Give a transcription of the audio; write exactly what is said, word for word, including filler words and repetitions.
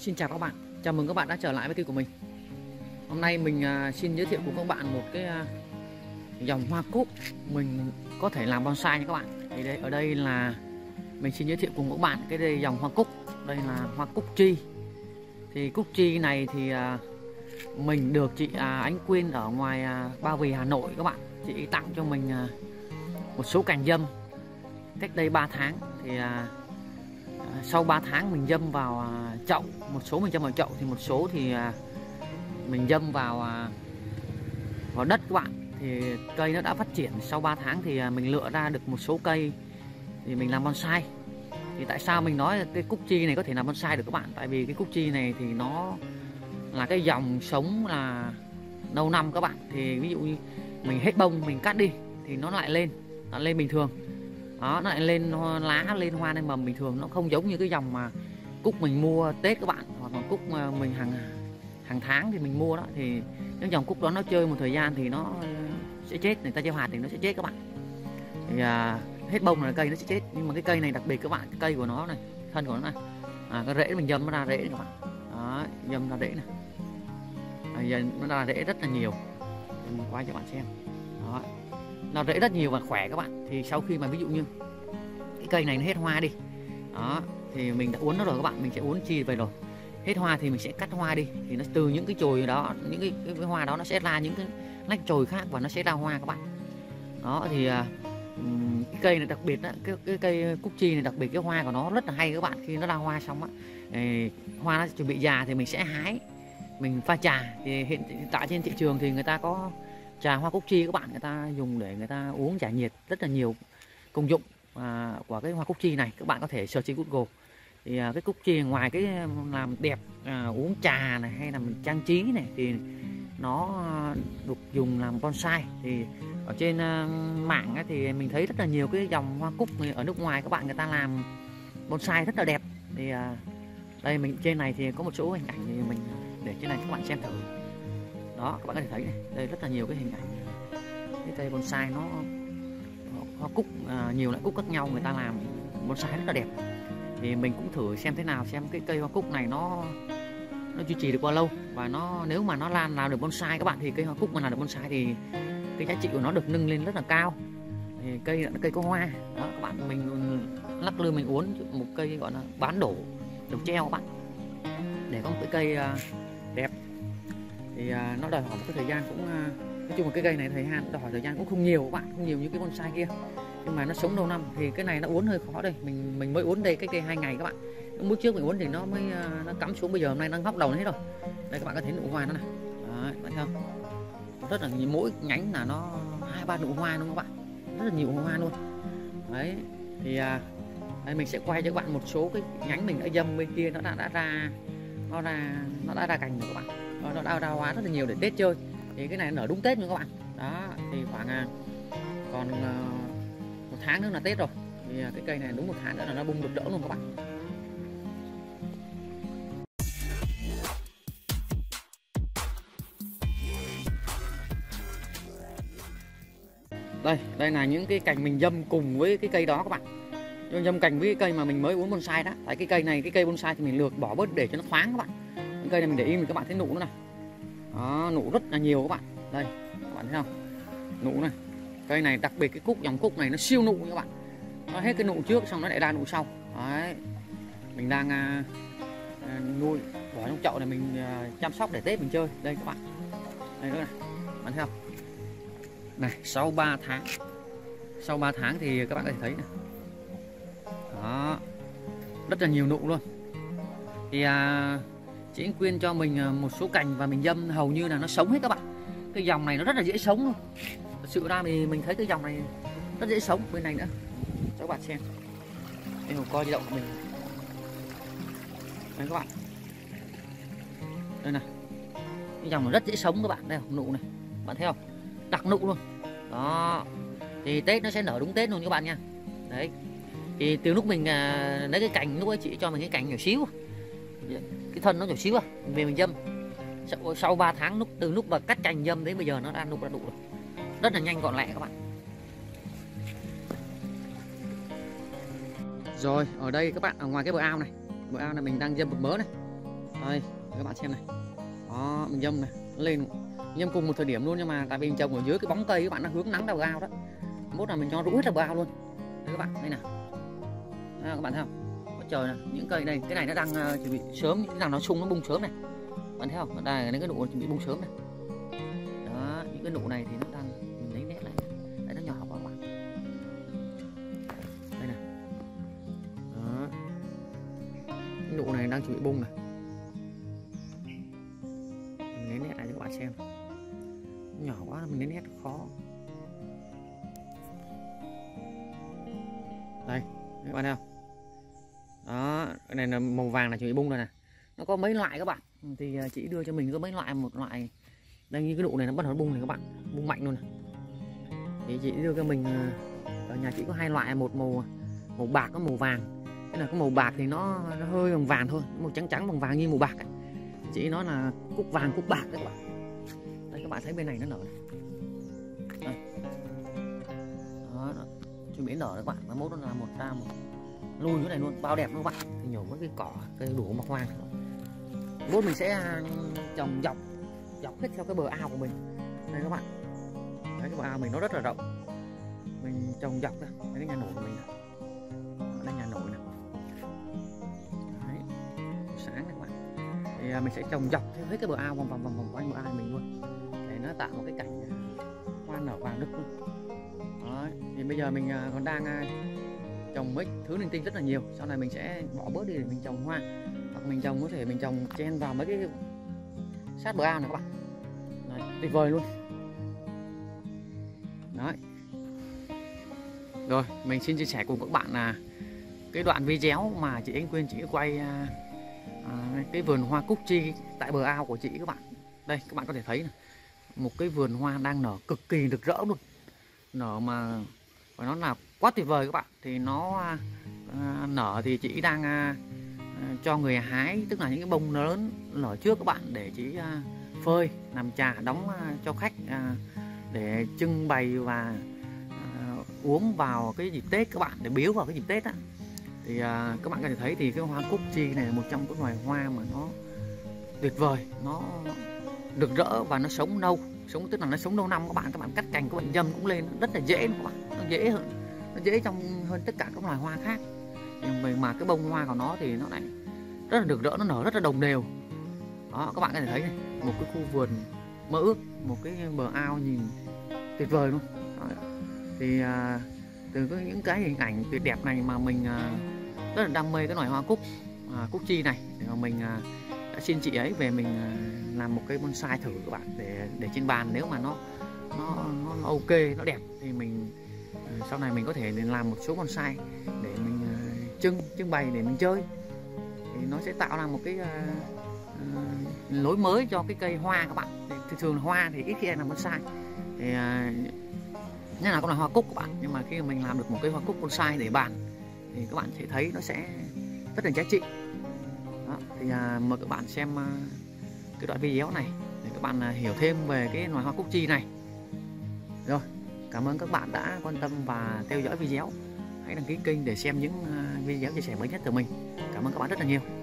Xin chào các bạn, chào mừng các bạn đã trở lại với kênh của mình. Hôm nay mình xin giới thiệu cùng các bạn một cái dòng hoa cúc mình có thể làm bonsai nha các bạn. Thì đây, ở đây là mình xin giới thiệu cùng các bạn cái đây dòng hoa cúc. Đây là hoa cúc chi. Thì cúc chi này thì mình được chị Ánh Quyên ở ngoài Ba Vì Hà Nội các bạn. Chị tặng cho mình một số cành dâm cách đây ba tháng. Thì sau ba tháng mình dâm vào chậu, một số mình dâm vào chậu thì một số thì mình dâm vào vào đất các bạn. Thì cây nó đã phát triển, sau ba tháng thì mình lựa ra được một số cây thì mình làm bonsai. Thì tại sao mình nói cái cúc chi này có thể làm bonsai được các bạn? Tại vì cái cúc chi này thì nó là cái dòng sống là lâu năm các bạn. Thì ví dụ như mình hết bông mình cắt đi thì nó lại lên, nó lên bình thường. Đó, nó lại lên lá, lên hoa, lên mầm bình thường. Nó không giống như cái dòng mà cúc mình mua Tết các bạn, hoặc là cúc mình hàng hàng tháng thì mình mua đó. Thì những dòng cúc đó nó chơi một thời gian thì nó sẽ chết, người ta gieo hạt thì nó sẽ chết các bạn. Thì à, hết bông là cây nó sẽ chết. Nhưng mà cái cây này đặc biệt các bạn, cái cây của nó này, thân của nó này, à, cái rễ mình dâm nó ra rễ này các bạn. Đó, dâm ra rễ này, à, dâm nó ra rễ rất là nhiều. Mình quay cho bạn xem. Đó, nó rễ rất nhiều và khỏe các bạn. Thì sau khi mà ví dụ như cái cây này nó hết hoa đi, đó, thì mình đã uốn nó rồi các bạn, mình sẽ uốn chi về rồi. Hết hoa thì mình sẽ cắt hoa đi. Thì nó từ những cái chồi đó, những cái, cái, cái hoa đó nó sẽ ra những cái nách chồi khác và nó sẽ ra hoa các bạn. Đó thì uh, cái cây này đặc biệt đó, cái, cái cây cúc chi này đặc biệt cái hoa của nó rất là hay các bạn. Khi nó ra hoa xong á, hoa nó chuẩn bị già thì mình sẽ hái, mình pha trà. Thì hiện tại trên thị trường thì người ta có trà hoa cúc chi các bạn, người ta dùng để người ta uống giải nhiệt, rất là nhiều công dụng à, của cái hoa cúc chi này. Các bạn có thể search trên Google. Thì à, cái cúc chi ngoài cái làm đẹp, à, uống trà này hay là mình trang trí này thì nó được dùng làm bonsai. Thì ở trên à, mạng ấy, thì mình thấy rất là nhiều cái dòng hoa cúc ở nước ngoài các bạn, người ta làm bonsai rất là đẹp. Thì à, đây mình trên này thì có một số hình ảnh thì mình để trên này các bạn xem thử. Đó, các bạn có thể thấy này, đây rất là nhiều cái hình ảnh cái cây bonsai nó hoa cúc, à, nhiều loại cúc khác nhau người ta làm bonsai rất là đẹp. Thì mình cũng thử xem thế nào, xem cái cây hoa cúc này nó nó duy trì được bao lâu, và nó nếu mà nó lan làm được bonsai các bạn, thì cây hoa cúc mà làm được bonsai thì cái giá trị của nó được nâng lên rất là cao. Thì cây cây có hoa đó các bạn, mình lắc lư mình uốn một cây gọi là bán đổ đổ treo các bạn, để có một cái cây à, đẹp. Thì nó đòi hỏi một cái thời gian cũng, nói chung là cái cây này thời gian đòi hỏi thời gian cũng không nhiều các bạn, không nhiều như cái bonsai kia, nhưng mà nó sống lâu năm. Thì cái này nó uốn hơi khó đây, mình mình mới uốn đây cái cây hai ngày các bạn. Lúc trước mình uốn thì nó mới nó cắm xuống, bây giờ hôm nay nó ngóc đầu hết rồi. Đây các bạn có thấy nụ hoa nó này, đấy, bạn thấy không? Rất là mỗi nhánh là nó hai ba nụ hoa luôn các bạn, rất là nhiều hoa luôn. Đấy, thì đây mình sẽ quay cho các bạn một số cái nhánh mình đã dâm bên kia, nó đã đã ra nó ra nó đã ra cành rồi các bạn. Nó đã ra hoa rất là nhiều để Tết chơi. Thì cái này nở đúng Tết nữa các bạn. Đó, thì khoảng còn một tháng nữa là Tết rồi. Thì cái cây này đúng một tháng nữa là nó bung rực rỡ luôn các bạn. Đây, đây là những cái cành mình dâm cùng với cái cây đó các bạn. Mình dâm cành với cái cây mà mình mới uốn bonsai đó. Tại cái cây này, cái cây bonsai thì mình lược bỏ bớt để cho nó thoáng các bạn. Cây này mình để im thì các bạn thấy nụ nữa này. Đó, nụ rất là nhiều các bạn. Đây, các bạn thấy không? Nụ này. Cây này đặc biệt cái cúc, dòng cúc này nó siêu nụ các bạn. Nó hết cái nụ trước xong nó lại ra nụ sau. Đấy. Mình đang à, nuôi bỏ trong chậu này, mình à, chăm sóc để Tết mình chơi. Đây các bạn. Đây nữa này. Các bạn thấy không? Này, sau ba tháng. Sau ba tháng thì các bạn có thể thấy này. Đó. Rất là nhiều nụ luôn. Thì à, chị Ánh Quyên cho mình một số cành và mình dâm hầu như là nó sống hết các bạn. Cái dòng này nó rất là dễ sống luôn. Thật sự ra thì mình thấy cái dòng này rất dễ sống. Bên này nữa cho các bạn xem. Em coi di động của mình. Đây các bạn. Đây này. Cái dòng này rất dễ sống các bạn. Đây nụ này. Bạn thấy không? Đặc nụ luôn. Đó. Thì Tết nó sẽ nở đúng Tết luôn các bạn nha. Đấy. Thì từ lúc mình lấy cái cành, lúc ấy chị cho mình cái cành nhỏ xíu, cái thân nó nhỏ xíu à, về mình dâm sau, sau ba tháng, lúc từ lúc mà cắt cành dâm đến bây giờ nó đã nụ ra nụ rồi, rất là nhanh gọn lẹ các bạn. Rồi ở đây các bạn, ở ngoài cái bờ ao này, bờ ao này mình đang dâm một mớ này. Đây, các bạn xem này. Đó, mình dâm này, nó lên. Mình dâm cùng một thời điểm luôn, nhưng mà tại vì mình trồng ở dưới cái bóng cây các bạn, nó hướng nắng vào gao đó. Mốt là mình cho rũ hết vào bao luôn. Đấy các bạn, đây nè. À, các bạn thấy không? Có trời này, những cây này, cái này nó đang uh, chuẩn bị sớm, cái nào nó sung nó bung sớm này. Bạn thấy không? Đây cái nụ chuẩn bị bung sớm này. Đó, những cái nụ này thì nó đang mình lấy nét lại. Đấy, nó nhỏ quá các bạn. Đây nè. Đó. Cái nụ này đang chuẩn bị bung này. Mình lấy nét lại cho các bạn xem. Nhỏ quá mình lấy nét khó. Đây, các bạn thấy không? Đó, cái này là màu vàng là chuẩn bị bung rồi nè. Nó có mấy loại các bạn, thì chị đưa cho mình có mấy loại, một loại đang như cái nụ này nó bắt đầu bung này các bạn, bung mạnh luôn này. Thì chị đưa cho mình ở nhà chị có hai loại, một màu màu bạc có màu vàng. Cái là cái màu bạc thì nó, nó hơi vàng vàng thôi, màu trắng trắng vàng vàng như màu bạc ấy. Chị nói là cúc vàng cúc bạc đấy các bạn. Đây các bạn thấy bên này nó nở này. Đây. Đó, đó. Chuẩn bị nở đấy các bạn, nó mốt nó là một ta một lùi chỗ này luôn, bao đẹp luôn các bạn. Thì nhổ mấy cái cỏ, cây đủ mọc hoang. Mốt mình sẽ trồng dọc dọc hết theo cái bờ ao của mình. Đây các bạn. Đấy, cái bờ ao mình nó rất là rộng. Mình trồng dọc ra. Đấy cái nhà nổi của mình này. Đây nhà nổi này. Đấy. Sáng này các bạn. Thì mình sẽ trồng dọc theo hết cái bờ ao vòng vòng vòng vòng quanh bờ ao mình luôn. Để nó tạo một cái cảnh hoa nở vàng rực luôn. Đấy. Thì bây giờ mình còn đang trồng mấy thứ linh tinh rất là nhiều. Sau này mình sẽ bỏ bớt đi để mình trồng hoa. Hoặc mình trồng có thể mình trồng chen vào mấy cái sát bờ ao này các bạn. Đấy, tuyệt vời luôn. Đấy. Rồi, mình xin chia sẻ cùng các bạn là cái đoạn video mà chị Ánh Quyên chị quay à, à, cái vườn hoa cúc chi tại bờ ao của chị các bạn. Đây, các bạn có thể thấy này, một cái vườn hoa đang nở cực kỳ rực rỡ luôn. Nở mà và nó là quá tuyệt vời các bạn. Thì nó à, nở thì chị đang à, cho người hái, tức là những cái bông lớn nở trước các bạn, để chị phơi làm trà đóng cho khách để trưng bày và uống vào cái dịp Tết các bạn, để biếu vào cái dịp Tết á. Thì các bạn có thể thấy thì cái hoa cúc chi này là một trong những loài hoa mà nó tuyệt vời, nó rực rỡ và nó sống lâu, sống tức là nó sống lâu năm các bạn. Các bạn cắt cành các bạn dâm cũng lên rất là dễ các bạn, nó dễ hơn, nó dễ trong hơn tất cả các loài hoa khác. Nhưng mà cái bông hoa của nó thì nó lại rất là rực rỡ, nó nở rất là đồng đều. Đó, các bạn có thể thấy này, một cái khu vườn mơ ước, một cái bờ ao nhìn tuyệt vời luôn. Đó. Thì à, từ cái, những cái hình ảnh tuyệt đẹp này mà mình à, rất là đam mê cái loài hoa cúc à, cúc chi này. Để mà mình à, đã xin chị ấy về mình à, làm một cái bonsai thử các bạn, để để trên bàn. Nếu mà nó nó, nó ok, nó đẹp thì mình à, sau này mình có thể làm một số bonsai để mình trưng trưng bày để mình chơi. Thì nó sẽ tạo ra một cái uh, uh, lối mới cho cái cây hoa các bạn. Thì thường là hoa thì ít khi làm bonsai, thì uh, nhất là con là hoa cúc các bạn. Nhưng mà khi mình làm được một cái hoa cúc bonsai để bàn thì các bạn sẽ thấy nó sẽ rất là giá trị. Đó, thì uh, mời các bạn xem uh, cái đoạn video này để các bạn uh, hiểu thêm về cái loài hoa cúc chi này. Rồi, cảm ơn các bạn đã quan tâm và theo dõi video. Hãy đăng ký kênh để xem những video chia sẻ mới nhất từ mình. Cảm ơn các bạn rất là nhiều.